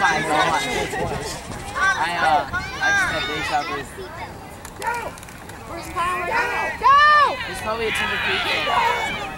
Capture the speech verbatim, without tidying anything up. my god. I, uh, I just got day shoppers. Go! Where's Power? Go! Go! There's probably a Tinder creek.